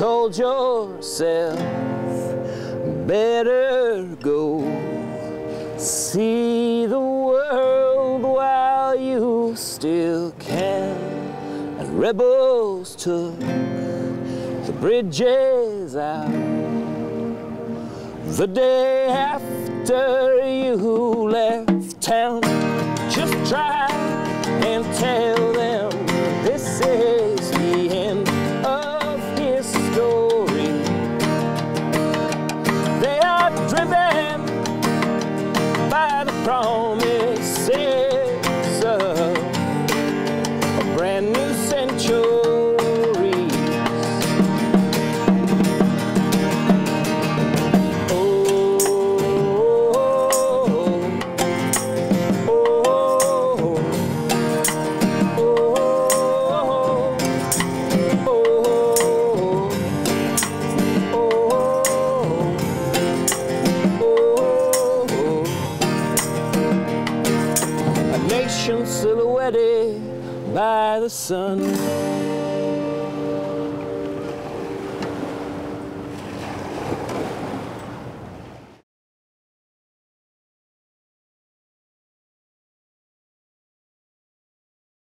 told yourself better go see the world while you still can. And rebels took the bridges out the day after you left town. Just try and tell them this is the end of his story. They are driven by the promises of a brand new century. Silhouetted by the sun.